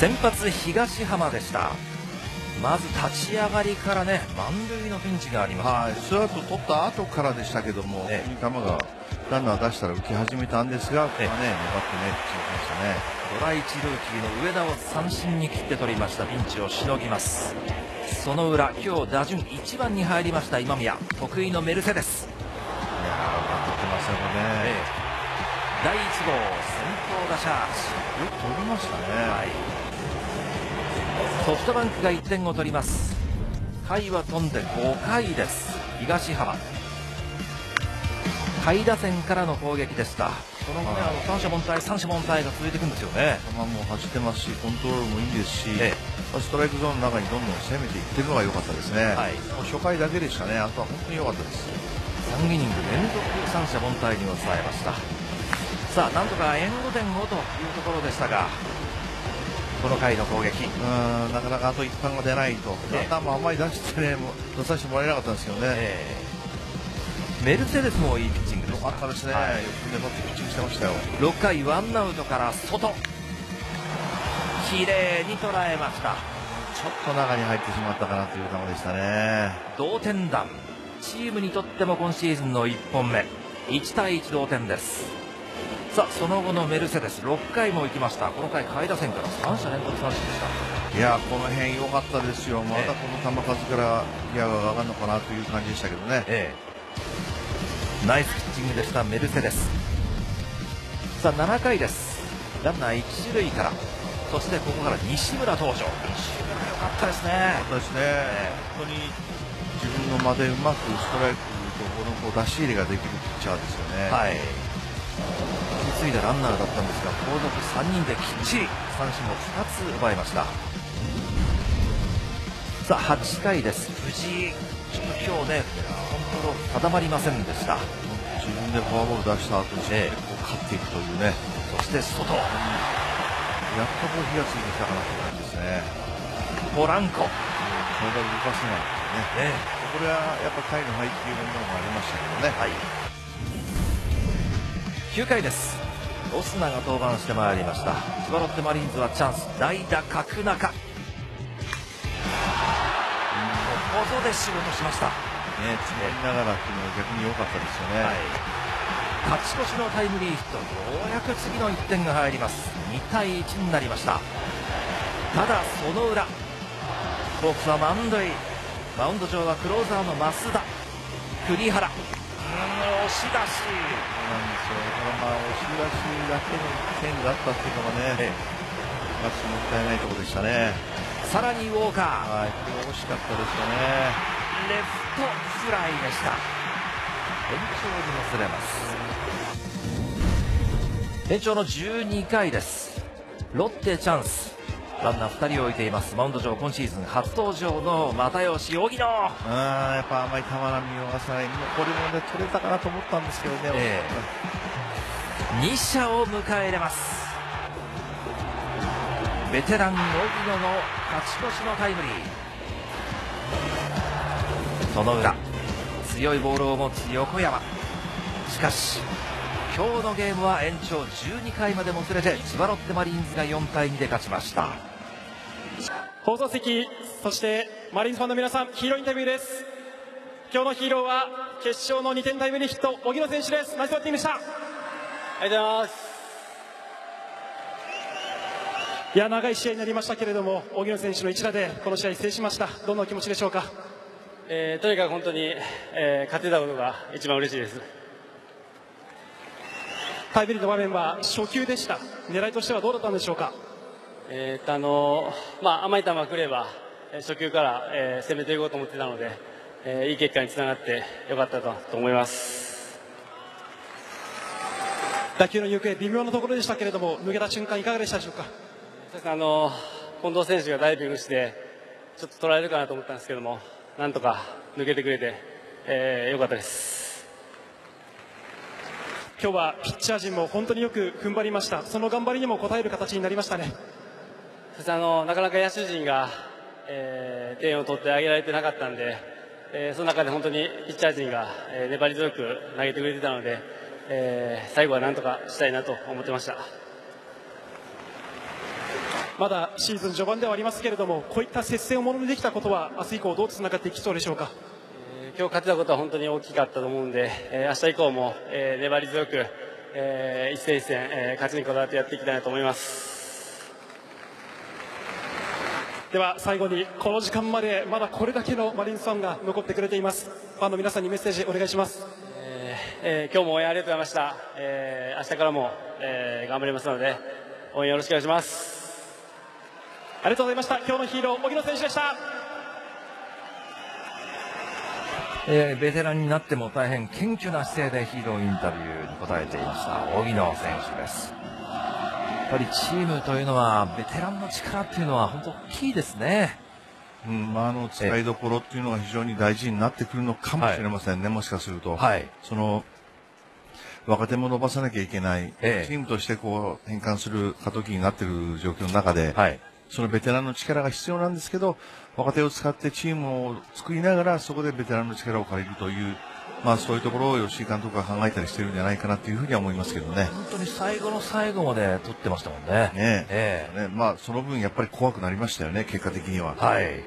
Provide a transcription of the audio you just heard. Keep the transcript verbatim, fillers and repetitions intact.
先発東浜でした。まず立ち上がりからね、満塁のピンチがありました。はい、スラウト取った後からでしたけども、ええ、球がランナー出したら浮き始めたんですが、ここはね、粘ってね、打ちましたね。ドラいちルーキーの上田を三振に切って取りました。ピンチをしのぎます。その裏、今日打順いちばんに入りました今宮、得意のメルセデス。いやー、頑張ってますよね。ええ、第一号先頭打者。よく飛びましたね。はい。ソフトバンクがいってんを取ります。回は飛んでごかいです。東浜下位打線からの攻撃でした。その後ね、三者凡退三者凡退が続いていくんですよね。球も走ってますし、コントロールもいいですし、ええ、ストライクゾーンの中にどんどん攻めていってるのが良かったですね。はい、もう初回だけでしたね。あとは本当に良かったです。さんイニング連続三者凡退に抑えました。さあ、なんとか援護点をというところでしたが、この回の攻撃、うん、なかなかあと一般が出ないと、ランナーもあんまり出して、ね、出させてもらえなかったんですけどね、えー、メルセデスもいいピッチングでした。よかったですね、はい、よく粘ってピッチングしてましたよ。ろっかい、ワンアウトから外、きれいに捉えました。ちょっと中に入ってしまったかなという球でしたね。同点弾、チームにとっても今シーズンのいっぽんめ、いちたいいち同点です。さあ、その後のメルセデス、ろっかいも行きました。この回、下位打線から三者連続三振でした。いやー、この辺良かったですよ。またこの球数からギアが上がるのかなという感じでしたけどね、ええ、ナイスピッチングでした、メルセデス。さあ、ななかいです。ランナー一塁から、そしてここから西村登場。西村良かったですね。良かったですね、ええ、本当に自分の間でうまくストライクとこの出し入れができるピッチャーですよね。はい、引き継いだランナーだったんですが、後続さんにんできっちり三振をふたつ奪いました。さあ、はっかいです。藤井、ちょっと今日ね、コントロール定まりませんでした。自分でフォアボール出した後に、ええ、こう勝っていくというね。そして外、やっとこう火がついてきたかなという感じですね。ポランコ、体を動かせないですね、ええ、これはやっぱ回の配球のものもありましたけどね。はい、きゅうかいです。オスナが登板してまいりました。千葉ロッテマリーンズはチャンス、代打角中、ここぞで仕事しましたね。詰まりながらっていうのは逆に良かったですよね、はい、勝ち越しのタイムリーヒット、ようやく次のいってんが入ります。にたいいちになりました。ただその裏、ホークスは満塁、マウンド上はクローザーの増田、栗原、押し出しなんですよ。まあ、押し出しだけの点だったっていうのがね、ええ、まあ、もったいないところでしたね。さらにウォーカー、はい、これ惜しかったですよね。レフトフライでした。延長にもつれます。延長のじゅうにかいです。ロッテチャンス、ランナーふたりを置いています。マウンド上、今シーズン初登場の又吉、荻野、やっぱ甘い球が見逃さない。もうこれもね、取れたかなと思ったんですけどね、えー、に者を迎え入れます。ベテラン荻野の勝ち越しのタイムリー。その裏、強いボールを持つ横山、しかし今日のゲームは延長じゅうにかいまでもつれて、千葉ロッテマリーンズがよんたいにで勝ちました。放送席、そしてマリーンズファンの皆さん、ヒーローインタビューです。今日のヒーローは決勝のにてんタイムリーヒット、荻野選手です。ナイスバッティングでした。ありがとうございます。いや、長い試合になりましたけれども、荻野選手の一打でこの試合制しました。どんなお気持ちでしょうか。えー、とにかく本当に、えー、勝てたことが一番嬉しいです。タイムリーの場面は初球でした。狙いとしてはどうだったんでしょうか。えーとあのまあ、甘い球が来れば初球から、えー、攻めていこうと思っていたので、えー、いい結果につながってよかったと思います。打球の行方、微妙なところでしたけれども、抜けた瞬間いかがでしたでしょうか。あの近藤選手がダイビングしてちょっと捉えるかなと思ったんですけども、なんとか抜けてくれて、えー、よかったです。今日はピッチャー陣も本当によく踏ん張りました。その頑張りにも応える形になりましたね。そしてあのなかなか野手陣が、えー、点を取ってあげられてなかったんで、えー、その中で本当にピッチャー陣が、えー、粘り強く投げてくれてたので、えー、最後はなんとかしたいなと思ってました。まだシーズン序盤ではありますけれども、こういった接戦をものにできたことは明日以降どうつながっていきそうでしょうか。えー、今日勝てたことは本当に大きかったと思うので、えー、明日以降も、えー、粘り強く、えー、一戦一戦、えー、勝ちにこだわってやっていきたいなと思います。では最後に、この時間までまだこれだけのマリーンズファンが残ってくれています。ファンの皆さんにメッセージお願いします。えーえー、今日も応援ありがとうございました。えー、明日からも、えー、頑張りますので応援よろしくお願いします。ありがとうございました。今日のヒーロー、荻野選手でした。えー、ベテランになっても大変謙虚な姿勢でヒーローインタビューに答えていました荻野選手です。やっぱりチームというのはベテランの力というのは本当大きいですね。うん、まあ、あの使いどころというのが非常に大事になってくるのかもしれませんね、はい、もしかすると、はい、その若手も伸ばさなきゃいけない、ええ、チームとしてこう変換する過渡期になっている状況の中で、はい、そのベテランの力が必要なんですけど、若手を使ってチームを作りながらそこでベテランの力を借りるという。まあ、そういうところを吉井監督が考えたりしているんじゃないかなというふうには思いますけどね。本当に最後の最後まで取ってましたもんね。ねえ、ええ、まあ、その分やっぱり怖くなりましたよね、結果的には。はい、はい。